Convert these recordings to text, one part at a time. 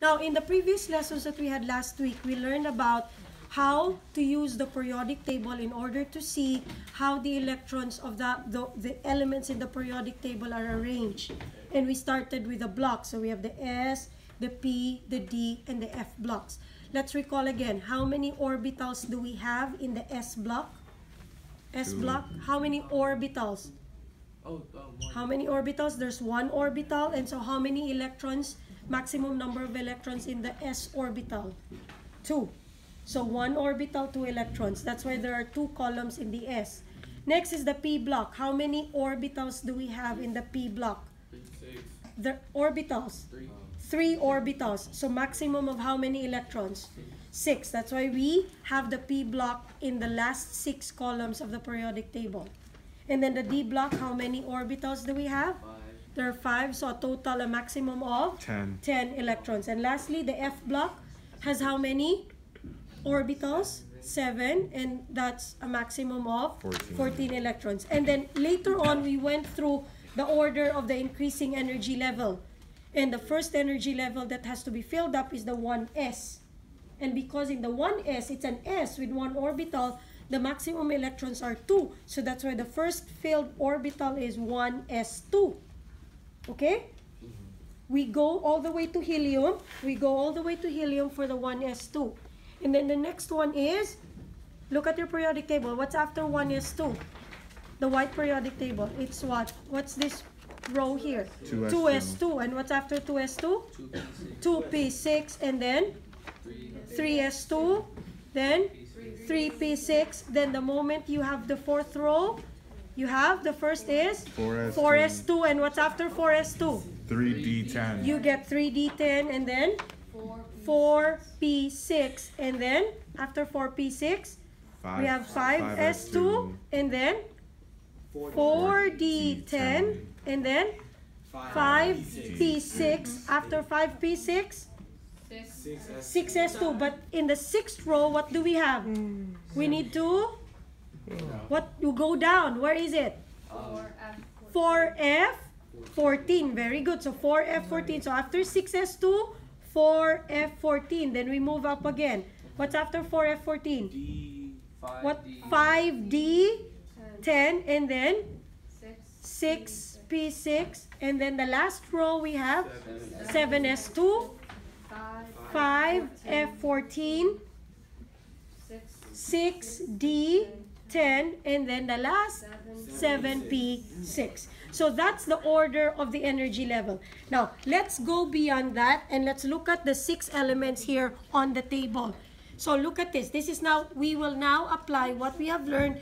Now, in the previous lessons that we had last week, we learned about how to use the periodic table in order to see how the electrons of the elements in the periodic table are arranged. And we started with the blocks. So we have the S, the P, the D, and the F blocks. Let's recall again, how many orbitals do we have in the S block? S block, how many orbitals? How many orbitals? There's one orbital, and so how many electrons? Maximum number of electrons in the S orbital? 2. So one orbital, 2 electrons. That's why there are 2 columns in the S. Next is the P block. How many orbitals do we have in the P block? 6. The orbitals? 3 orbitals. So maximum of how many electrons? 6. That's why we have the P block in the last 6 columns of the periodic table. And then the D block, how many orbitals do we have? 5. There are 5, so a total, a maximum of 10 electrons. And lastly, the F block has how many orbitals? 7, and that's a maximum of 14 electrons. And then later on, we went through the order of the increasing energy level. And the first energy level that has to be filled up is the 1s. And because in the 1s, it's an s with 1 orbital, the maximum electrons are 2. So that's why the first filled orbital is 1s2. Okay? We go all the way to helium. We go all the way to helium for the 1s2. And then the next one is, look at your periodic table. What's after 1s2? The white periodic table. It's what? What's this row here? 2s2. And what's after 2s2? 2p6. And then? 3s2. Then? 3p6. Then the moment you have the 4th row, you have the first is 4s2. And what's after 4s2? 3d10. You get 3d10, and then 4p6. And then after 4p6, we have 5s2, and then 4d10, and then 5p6. After 5p6, 6s2. But in the 6th row, what do we have? We need to, what, you go down. Where is it? 4f14. Very good. So 4f14. So after 6s2, 4f14. Then we move up again. What's after 4f14? What? 5d10, and then 6p6. And then the last row we have 7s2, 5f14, 6d10, and then the last 7p6. So that's the order of the energy level. Now, let's go beyond that and let's look at the 6 elements here on the table. So look at this. This is now, we will now apply what we have learned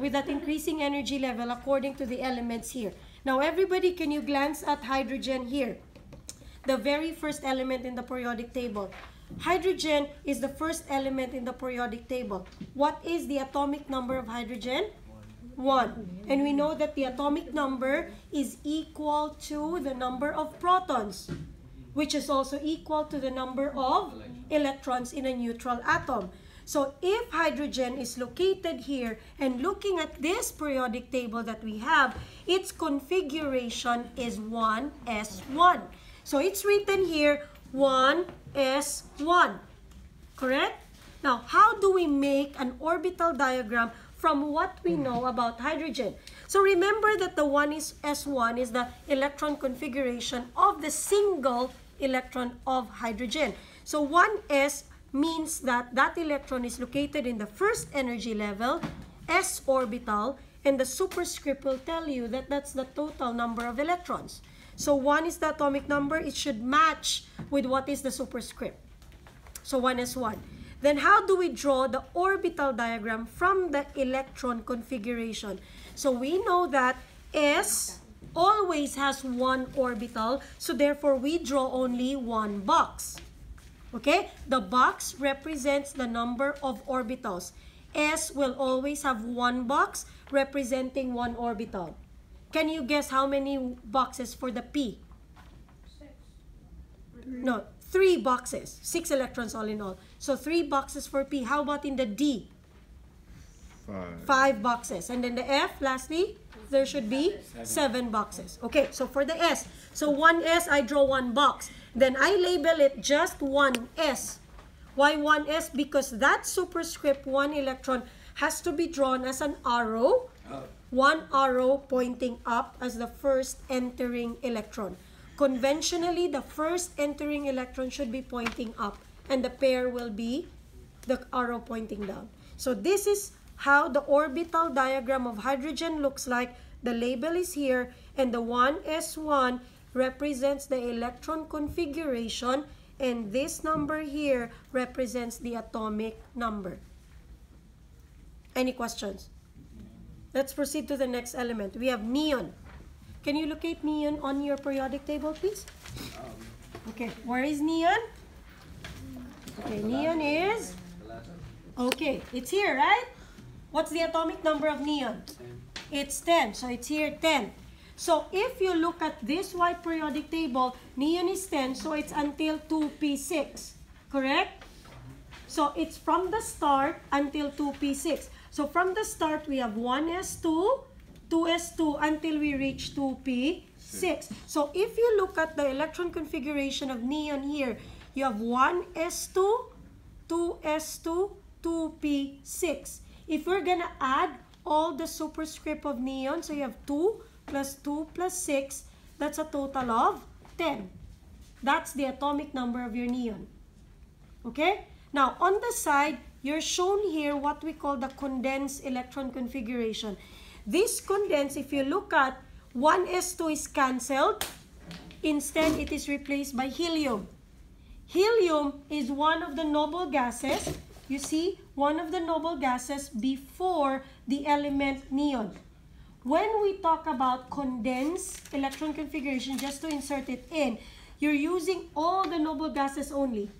with that increasing energy level according to the elements here. Now, everybody, can you glance at hydrogen here? The very first element in the periodic table. Hydrogen is the first element in the periodic table. What is the atomic number of hydrogen? 1. And we know that the atomic number is equal to the number of protons, which is also equal to the number of electrons in a neutral atom. So if hydrogen is located here, and looking at this periodic table that we have, its configuration is 1s1. So it's written here 1s1, correct? Now, how do we make an orbital diagram from what we know about hydrogen? So remember that the 1s1 is the electron configuration of the single electron of hydrogen. So 1s means that that electron is located in the first energy level, s orbital, and the superscript will tell you that that's the total number of electrons. So 1 is the atomic number. It should match with what is the superscript. So 1s1. Then how do we draw the orbital diagram from the electron configuration? So we know that s always has 1 orbital. So therefore, we draw only 1 box. Okay? The box represents the number of orbitals. S will always have 1 box representing 1 orbital. Can you guess how many boxes for the P? 6. No, 3 boxes. 6 electrons all in all. So 3 boxes for P. How about in the D? 5 boxes. And then the F, lastly, there should be 7 boxes. Okay, so for the S. So 1S, I draw 1 box. then I label it just 1s. Why 1s? Because that superscript 1 electron has to be drawn as an arrow, one arrow pointing up as the first entering electron. Conventionally, the first entering electron should be pointing up, and the pair will be the arrow pointing down. So this is how the orbital diagram of hydrogen looks like. The label is here, and the 1s1 represents the electron configuration, and this number here represents the atomic number. Any questions? Let's proceed to the next element. We have neon. Can you locate neon on your periodic table, please? Okay, where is neon? Okay, neon is... Okay, it's here, right? What's the atomic number of neon? It's 10, so it's here 10. So if you look at this white periodic table, neon is 10, so it's until 2p6, correct? So it's from the start until 2p6. So from the start, we have 1s2, 2s2 until we reach 2p6. So if you look at the electron configuration of neon here, you have 1s2, 2s2, 2p6. If we're going to add all the superscript of neon, so you have 2 plus 6, that's a total of 10. That's the atomic number of your neon. Okay? Now, on the side, you're shown here what we call the condensed electron configuration. This condensed, if you look at, 1s2 is cancelled. Instead, it is replaced by helium. Helium is one of the noble gases. You see, one of the noble gases before the element neon. When we talk about condensed electron configuration, just to insert it in, you're using all the noble gases only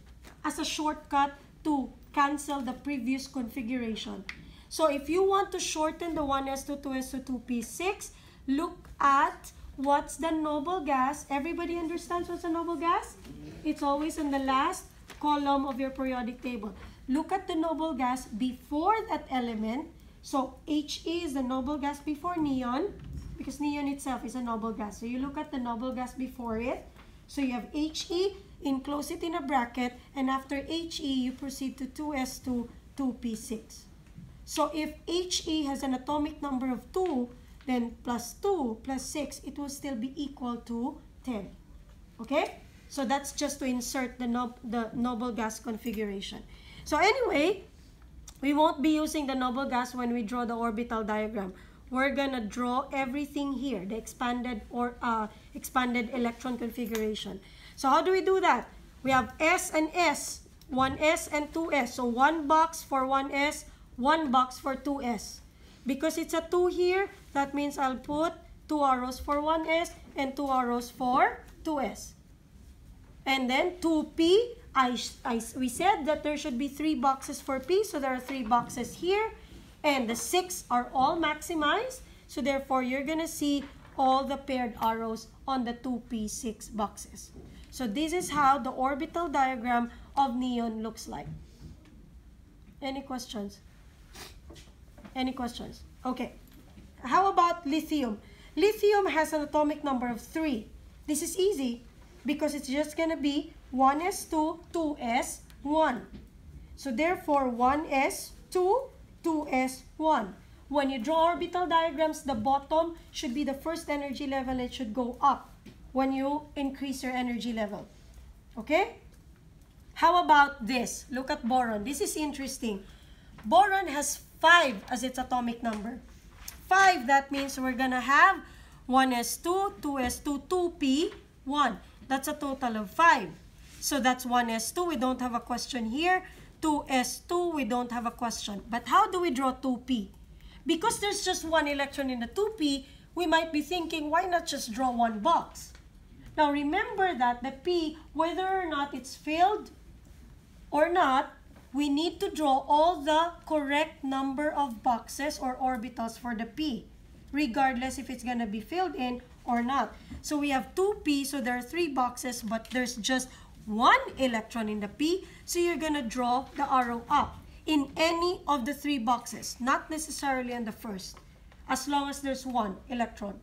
as a shortcut to cancel the previous configuration. So if you want to shorten the 1s2, 2s2, 2p6, look at what's the noble gas. Everybody understands what's a noble gas? It's always in the last column of your periodic table. Look at the noble gas before that element. So He is the noble gas before neon, because neon itself is a noble gas. So you look at the noble gas before it. So you have He, enclose it in a bracket, and after He, you proceed to 2s2, 2p6. So if He has an atomic number of 2, then plus 2 plus 6, it will still be equal to 10. Okay? So that's just to insert the noble gas configuration. So anyway, we won't be using the noble gas when we draw the orbital diagram. We're going to draw everything here, the expanded or expanded electron configuration. So how do we do that? We have S and S, 1s and 2s. So one box for 1s, one box for 2s. Because it's a 2 here, that means I'll put 2 arrows for 1s and 2 arrows for 2s. And then 2p, we said that there should be 3 boxes for P, so there are 3 boxes here, and the 6 are all maximized, so therefore you're going to see all the paired arrows on the 2p6 boxes. So this is how the orbital diagram of neon looks like. Any questions? Any questions? Okay. How about lithium? Lithium has an atomic number of 3. This is easy because it's just going to be 1s2, 2s1. So therefore, 1s2, 2s1. When you draw orbital diagrams, the bottom should be the first energy level. It should go up when you increase your energy level. Okay? How about this? Look at boron. This is interesting. Boron has 5 as its atomic number. 5, that means we're going to have 1s2, 2s2, 2p1. That's a total of 5. So that's 1s2. We don't have a question here. 2s2, we don't have a question. But how do we draw 2p? Because there's just one electron in the 2p, we might be thinking, why not just draw one box? Now remember that the p, whether or not it's filled or not, we need to draw all the correct number of boxes or orbitals for the p, regardless if it's going to be filled in or not. So we have 2p, so there are 3 boxes, but there's just one electron in the p, so you're going to draw the arrow up in any of the 3 boxes, not necessarily in the first, as long as there's one electron.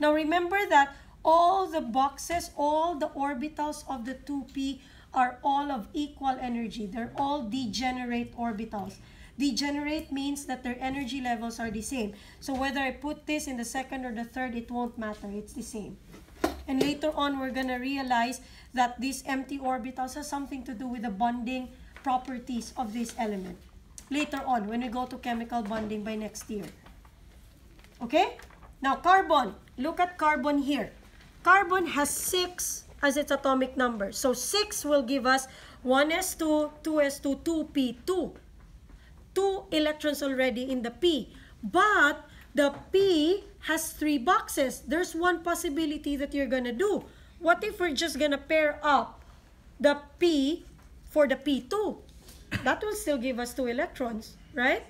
Now remember that all the boxes, all the orbitals of the 2p are all of equal energy. They're all degenerate orbitals. Degenerate means that their energy levels are the same. So whether I put this in the second or the third, it won't matter. It's the same. And later on, we're going to realize that these empty orbitals has something to do with the bonding properties of this element. Later on, when we go to chemical bonding by next year. Okay? Now, carbon. Look at carbon here. Carbon has 6 as its atomic number. So 6 will give us 1s2, 2s2, 2p2. 2 electrons already in the p. But the p has 3 boxes. There's one possibility that you're going to do. What if we're just going to pair up the p for the p2? That will still give us 2 electrons, right?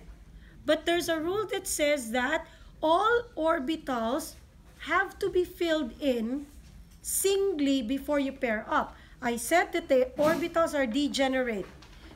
But there's a rule that says that all orbitals have to be filled in singly before you pair up. I said that the orbitals are degenerate.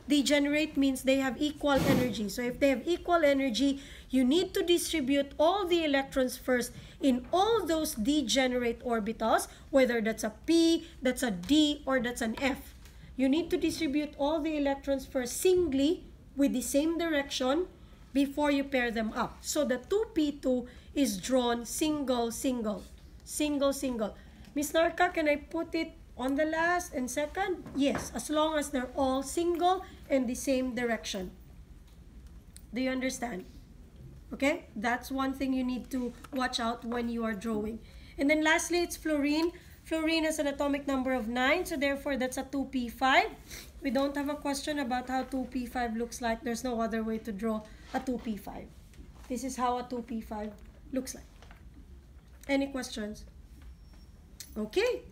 Degenerate means they have equal energy. So if they have equal energy, you need to distribute all the electrons first in all those degenerate orbitals, whether that's a p, that's a d, or that's an f. You need to distribute all the electrons first singly with the same direction before you pair them up. So the 2p2 is drawn single, single, single, single. Miss Narka, can I put it on the last and second? Yes, as long as they're all single and the same direction. Do you understand? Okay, that's one thing you need to watch out when you are drawing. And then lastly, it's fluorine. Fluorine has an atomic number of 9, so therefore that's a 2p5. We don't have a question about how 2p5 looks like. There's no other way to draw a 2p5. This is how a 2p5 looks like. Any questions? Okay.